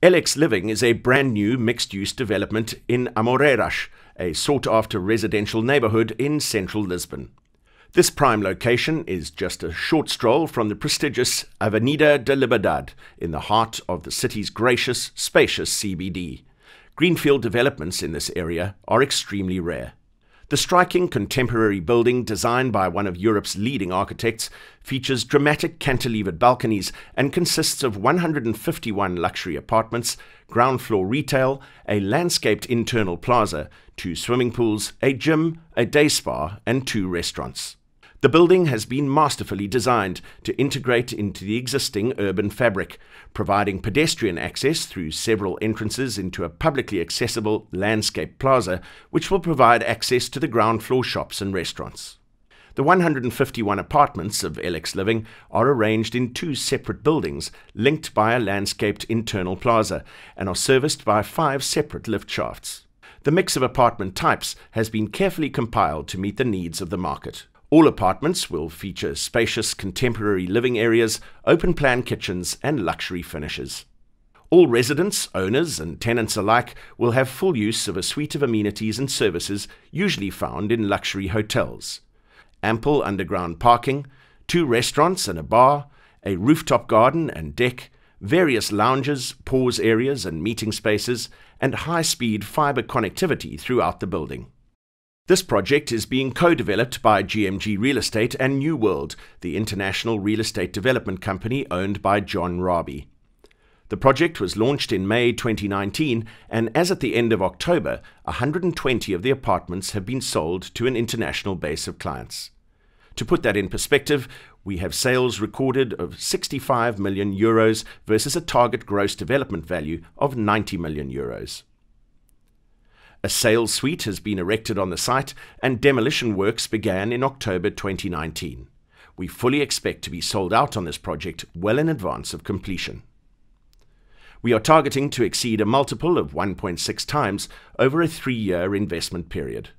LX Living is a brand new mixed-use development in Amoreiras, a sought-after residential neighbourhood in central Lisbon. This prime location is just a short stroll from the prestigious Avenida da Liberdade in the heart of the city's gracious, spacious CBD. Greenfield developments in this area are extremely rare. The striking contemporary building designed by one of Europe's leading architects features dramatic cantilevered balconies and consists of 151 luxury apartments, ground floor retail, a landscaped internal plaza, 2 swimming pools, a gym, a day spa and 2 restaurants. The building has been masterfully designed to integrate into the existing urban fabric, providing pedestrian access through several entrances into a publicly accessible landscape plaza, which will provide access to the ground floor shops and restaurants. The 151 apartments of LX Living are arranged in 2 separate buildings linked by a landscaped internal plaza and are serviced by 5 separate lift shafts. The mix of apartment types has been carefully compiled to meet the needs of the market. All apartments will feature spacious contemporary living areas, open-plan kitchens and luxury finishes. All residents, owners and tenants alike will have full use of a suite of amenities and services usually found in luxury hotels. Ample underground parking, 2 restaurants and a bar, a rooftop garden and deck, various lounges, pause areas and meeting spaces, and high-speed fibre connectivity throughout the building. This project is being co-developed by GMG Real Estate and New World, the international real estate development company owned by John Robbie. The project was launched in May 2019, and as at the end of October, 120 of the apartments have been sold to an international base of clients. To put that in perspective, we have sales recorded of €65 million versus a target gross development value of €90 million. A sales suite has been erected on the site and demolition works began in October 2019. We fully expect to be sold out on this project well in advance of completion. We are targeting to exceed a multiple of 1.6 times over a 3-year investment period.